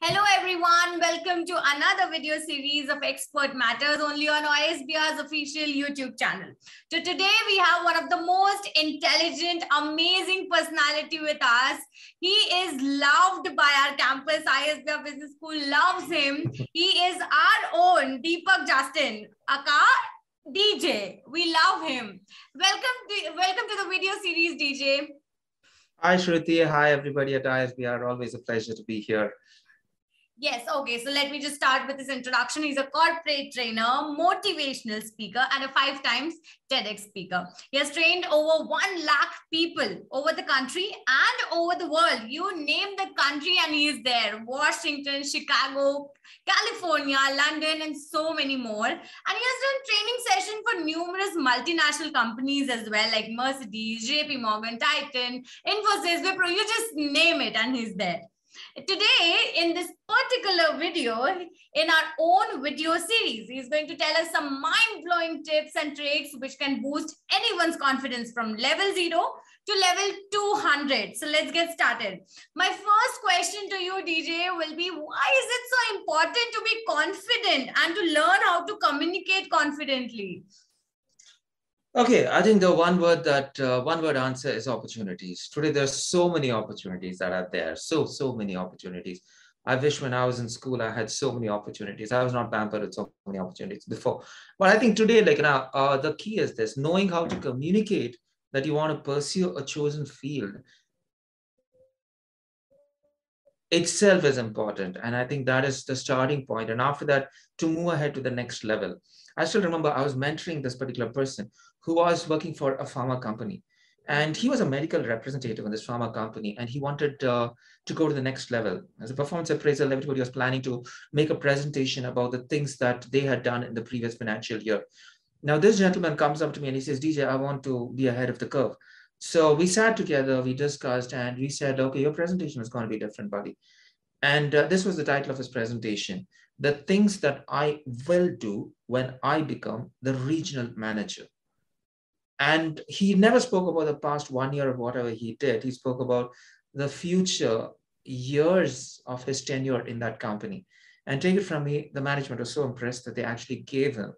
Hello everyone, welcome to another video series of Expert Matters only on ISBR's official YouTube channel. So today we have one of the most intelligent, amazing personality with us. He is loved by our campus. ISBR Business School loves him. He is our own Deepak Justin, aka DJ. We love him. Welcome to the video series, DJ. Hi Shruti, hi everybody at ISBR. Always a pleasure to be here. Yes, okay, so let me just start with his introduction. He's a corporate trainer, motivational speaker, and a 5-time TEDx speaker. He has trained over 1 lakh people over the country and over the world. You name the country and he is there. Washington, Chicago, California, London, and so many more. And he has done training sessions for numerous multinational companies as well, like Mercedes, JP Morgan, Titan, Infosys, Wipro, you just name it and he's there. Today, in this particular video, in our own video series, he's going to tell us some mind-blowing tips and tricks which can boost anyone's confidence from level 0 to level 200. So let's get started. My first question to you, DJ, will be why is it so important to be confident and to learn how to communicate confidently? Okay, I think the one word answer is opportunities. Today, there's so many opportunities that are there. So many opportunities. I wish when I was in school, I had so many opportunities. I was not pampered with so many opportunities before. But I think today, like now, the key is this, knowing how to communicate that you want to pursue a chosen field itself is important. And I think that is the starting point. And after that, to move ahead to the next level. I still remember I was mentoring this particular person who was working for a pharma company, and he was a medical representative in this pharma company, and he wanted to go to the next level. As a performance appraisal, everybody was planning to make a presentation about the things that they had done in the previous financial year. Now, this gentleman comes up to me and he says, DJ, I want to be ahead of the curve. So we sat together, we discussed, and we said, okay, your presentation is going to be different, buddy. And this was the title of his presentation: The Things That I Will Do When I Become the Regional Manager. And he never spoke about the past 1 year of whatever he did. He spoke about the future years of his tenure in that company. And take it from me, the management was so impressed that they actually gave him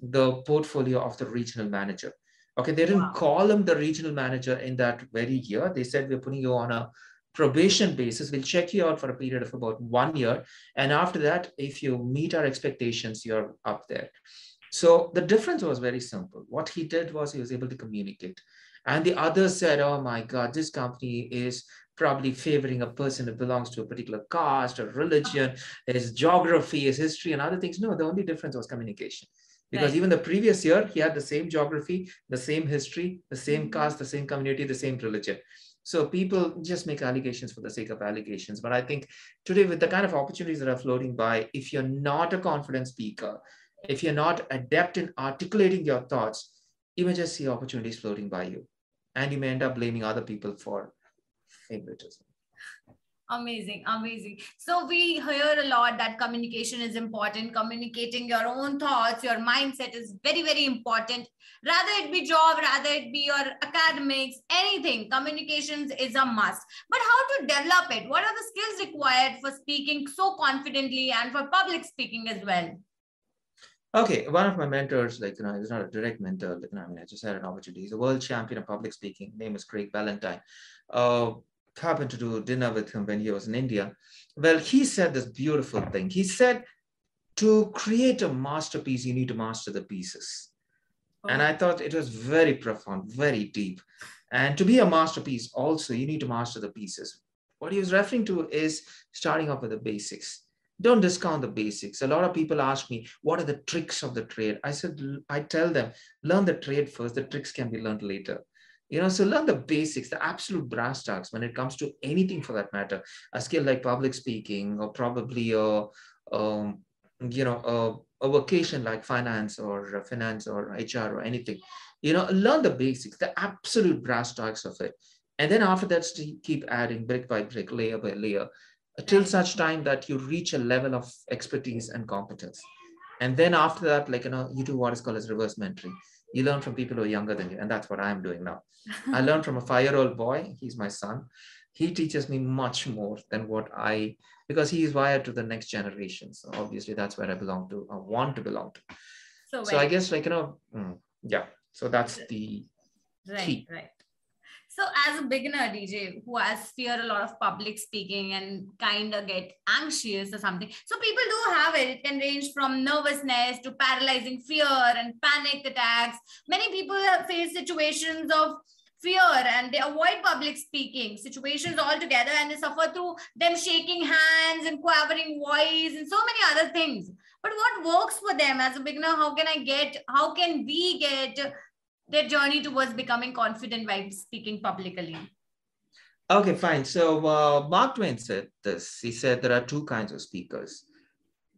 the portfolio of the regional manager. Okay, they didn't call him the regional manager in that very year. They said, we're putting you on a probation basis. We'll check you out for a period of about 1 year. And after that, if you meet our expectations, you're up there. So the difference was very simple. What he did was he was able to communicate. And the others said, oh my God, this company is probably favoring a person who belongs to a particular caste or religion, his geography, his history, and other things. No, the only difference was communication. Because even the previous year, he had the same geography, the same history, the same caste, the same community, the same religion. So people just make allegations for the sake of allegations. But I think today with the kind of opportunities that are floating by, if you're not a confident speaker, if you're not adept in articulating your thoughts, you may just see opportunities floating by you. And you may end up blaming other people for favoritism. Amazing, amazing. So we hear a lot that communication is important. Communicating your own thoughts, your mindset is very, very important. Rather it be job, rather it be your academics, anything. Communications is a must. But how to develop it? What are the skills required for speaking so confidently and for public speaking as well? Okay, one of my mentors, like, you know, he's not a direct mentor. Like, I mean, I just had an opportunity. He's a world champion of public speaking. His name is Craig Valentine. Happened to do dinner with him when he was in India. Well, he said this beautiful thing. He said, to create a masterpiece, you need to master the pieces. Oh. And I thought it was very profound, very deep. And to be a masterpiece also, you need to master the pieces. What he was referring to is starting off with the basics. Don't discount the basics. A lot of people ask me, what are the tricks of the trade? I said, I tell them, learn the trade first. The tricks can be learned later. You know, so learn the basics, the absolute brass tacks when it comes to anything for that matter, a skill like public speaking or probably a vocation like finance or HR or anything. You know, learn the basics, the absolute brass tacks of it. And then after that, keep adding brick by brick, layer by layer, till such time that you reach a level of expertise and competence. And then after that, like, you know, you do what is called as reverse mentoring. You learn from people who are younger than you. And that's what I'm doing now. I learned from a 5-year-old boy. He's my son. he teaches me much more than what I, because he is wired to the next generation. So obviously that's where I belong to, I want to belong to. So I guess like, you know, yeah. So that's the key. Right. So as a beginner DJ who has fear a lot of public speaking and kind of get anxious or something. So people do have it. It can range from nervousness to paralyzing fear and panic attacks. Many people face situations of fear and they avoid public speaking situations altogether, and they suffer through them shaking hands and quivering voice and so many other things. But what works for them as a beginner? How can we get their journey towards becoming confident by speaking publicly? Okay, fine. So Mark Twain said this. He said there are two kinds of speakers,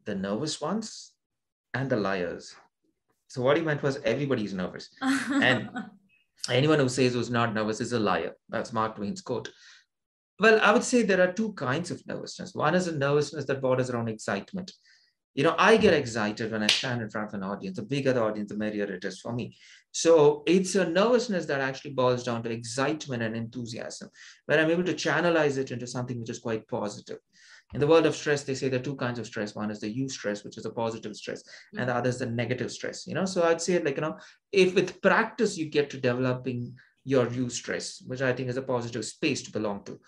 the nervous ones and the liars. So what he meant was everybody's nervous. And anyone who says who's not nervous is a liar. That's Mark Twain's quote. Well, I would say there are two kinds of nervousness. One is a nervousness that borders around excitement. You know, I get excited when I stand in front of an audience. The bigger the audience, the merrier it is for me. So it's a nervousness that actually boils down to excitement and enthusiasm, where I'm able to channelize it into something which is quite positive. In the world of stress, they say there are two kinds of stress. One is the eustress, which is a positive stress, and the other is the negative stress, you know? So I'd say like, you know, if with practice, you get to developing your eustress, which I think is a positive space to belong to.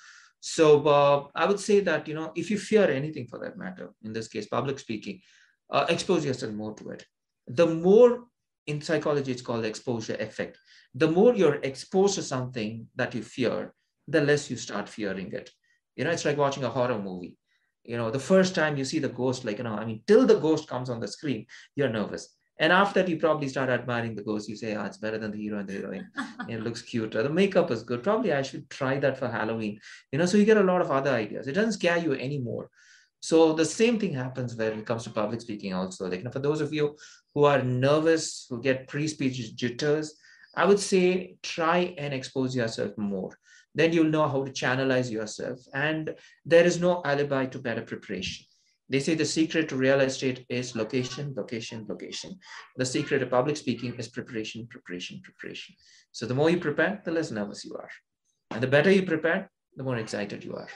So I would say that, you know, if you fear anything for that matter, in this case, public speaking, expose yourself more to it. The more, in psychology, it's called the exposure effect. The more you're exposed to something that you fear, the less you start fearing it. You know, it's like watching a horror movie. You know, the first time you see the ghost, like, you know, I mean, till the ghost comes on the screen, you're nervous. And after that, you probably start admiring the ghost. You say, ah, it's better than the hero and the heroine. It looks cute. Or the makeup is good. Probably I should try that for Halloween. You know, so you get a lot of other ideas. It doesn't scare you anymore. So the same thing happens when it comes to public speaking also. Like, you know, for those of you who are nervous, who get pre-speech jitters, I would say try and expose yourself more. Then you'll know how to channelize yourself. And there is no alibi to better preparation. They say the secret to real estate is location, location, location. The secret to public speaking is preparation, preparation, preparation. So the more you prepare, the less nervous you are. And the better you prepare, the more excited you are.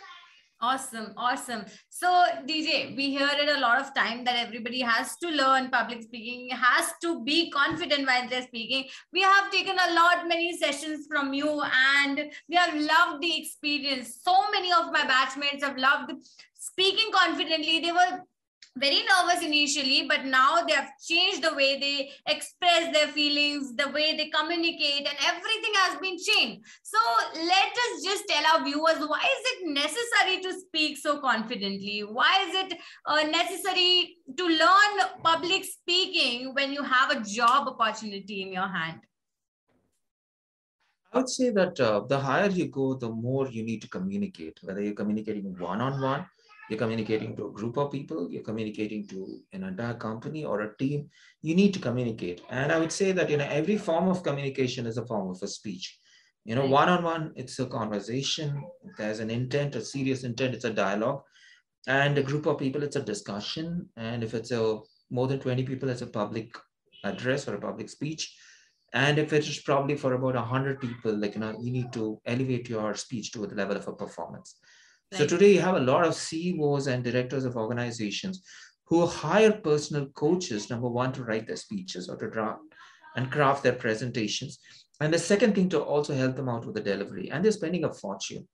Awesome. Awesome. So DJ, we hear it a lot of time that everybody has to learn public speaking, has to be confident while they're speaking. We have taken a lot, many sessions from you, and we have loved the experience. So many of my batchmates have loved speaking confidently. They were very nervous initially, but now they have changed the way they express their feelings, the way they communicate, and everything has been changed. So let us just tell our viewers, why is it necessary to speak so confidently? Why is it necessary to learn public speaking when you have a job opportunity in your hand? I would say that the higher you go, the more you need to communicate, whether you're communicating one-on-one, you're communicating to a group of people, you're communicating to an entire company or a team, you need to communicate. And I would say that, you know, every form of communication is a form of a speech. You know, one-on-one, it's a conversation. There's an intent, a serious intent, it's a dialogue. And a group of people, it's a discussion. And if it's a more than 20 people, it's a public address or a public speech. And if it's probably for about 100 people, like, you know, you need to elevate your speech to the level of a performance. So today you have a lot of CEOs and directors of organizations who hire personal coaches, number one, to write their speeches or to draft and craft their presentations. And the second thing, to also help them out with the delivery. And they're spending a fortune.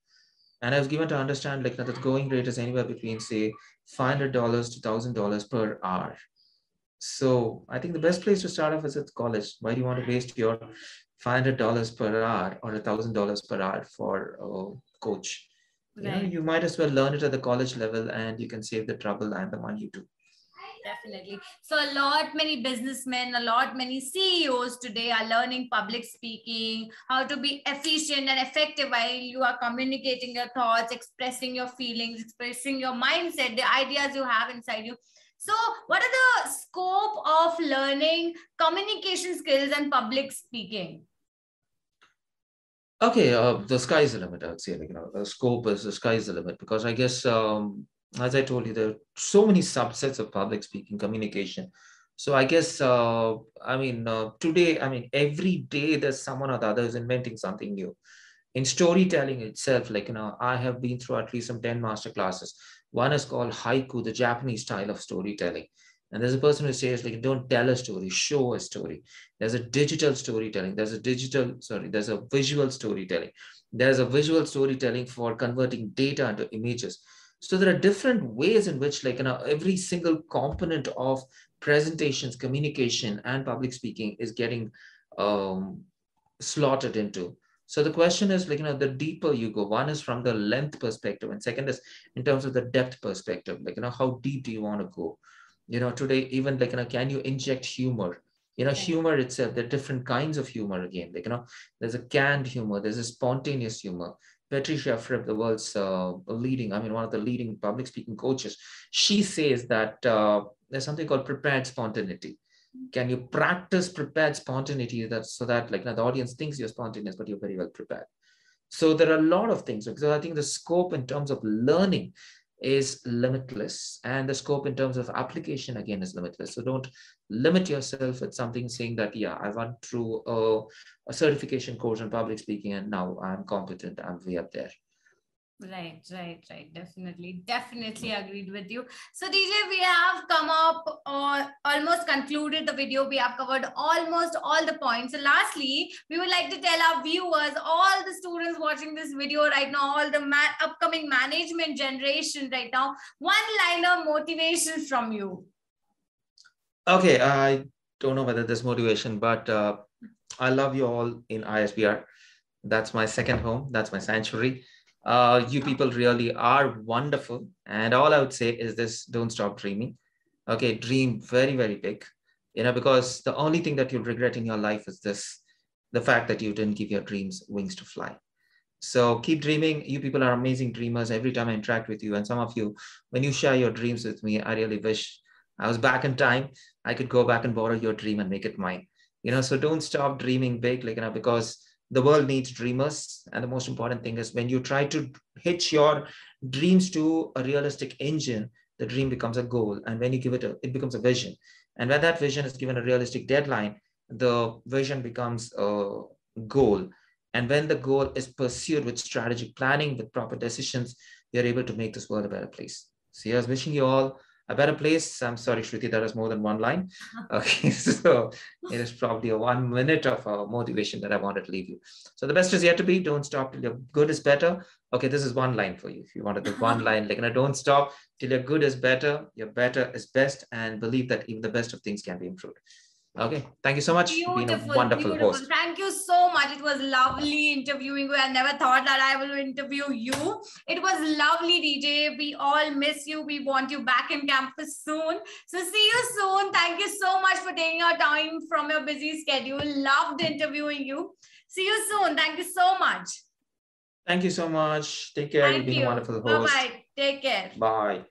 And I was given to understand like that the going rate is anywhere between, say, $500 to $1,000 per hour. So I think the best place to start off is at college. Why do you want to waste your $500 per hour or $1,000 per hour for a coach? Right. You know, you might as well learn it at the college level, and you can save the trouble and the money too. Definitely. So a lot many businessmen, a lot many CEOs today are learning public speaking, how to be efficient and effective while you are communicating your thoughts, expressing your feelings, expressing your mindset, the ideas you have inside you. So what are the scope of learning communication skills and public speaking? Okay, the sky's the limit, I would say. Like, you know, the scope is the sky's the limit, because I guess, as I told you, there are so many subsets of public speaking communication. So I guess, today, every day there's someone or the other is inventing something new. in storytelling itself, like, you know, I have been through at least some 10 master classes. One is called Haiku, the Japanese style of storytelling. And there's a person who says, like, don't tell a story, show a story. There's a digital storytelling. There's a visual storytelling. There's a visual storytelling for converting data into images. So there are different ways in which, like, you know, every single component of presentations, communication, and public speaking is getting slotted into. So the question is, like, you know, the deeper you go, one is from the length perspective, and second is in terms of the depth perspective, like, you know, how deep do you want to go? You know, today, even, like, you know, can you inject humor? You know, humor itself, there are different kinds of humor again, like, you know, there's a canned humor, there's a spontaneous humor. Patricia Fripp, the world's one of the leading public speaking coaches, she says that there's something called prepared spontaneity. Can you practice prepared spontaneity so that like, you know, the audience thinks you're spontaneous, but you're very well prepared? So there are a lot of things. So I think the scope in terms of learning is limitless, and the scope in terms of application again is limitless. So don't limit yourself with something saying that, yeah, I went through a certification course on public speaking and now I'm competent, I'm way up there. Right. Definitely agreed with you. So DJ, we have come up or almost concluded the video. We have covered almost all the points. So lastly, we would like to tell our viewers, all the students watching this video right now, all the upcoming management generation right now, one line of motivation from you. Okay. I don't know whether there's motivation, but I love you all in ISBR. That's my second home. That's my sanctuary. You people really are wonderful. And all I would say is this: don't stop dreaming. Okay, dream very, very big, you know, because the only thing that you'll regret in your life is this, the fact that you didn't give your dreams wings to fly. So keep dreaming. You people are amazing dreamers. Every time I interact with you, and some of you, when you share your dreams with me, I really wish I was back in time. I could go back and borrow your dream and make it mine, you know. So don't stop dreaming big, like, you know, because the world needs dreamers. And the most important thing is, when you try to hitch your dreams to a realistic engine, the dream becomes a goal. And when you give it it becomes a vision. And when that vision is given a realistic deadline, the vision becomes a goal. And when the goal is pursued with strategic planning, with proper decisions, you're able to make this world a better place. So here's wishing you all a better place. I'm sorry, Shruti, that is more than one line. Okay, so it is probably a 1 minute of motivation that I wanted to leave you. So the best is yet to be. Don't stop till your good is better. Okay, this is one line for you. If you wanted the one line, like, you know, don't stop till your good is better. Your better is best, and believe that even the best of things can be improved. Okay, thank you so much. Beautiful, being a wonderful host. Thank you so much. It was lovely interviewing you. I never thought that I will interview you. It was lovely, DJ. We all miss you. We want you back in campus soon. So see you soon. Thank you so much for taking your time from your busy schedule. Loved interviewing you. See you soon. Thank you so much. Thank you so much. Take care. You've been a wonderful host. Bye-bye. Take care. Bye.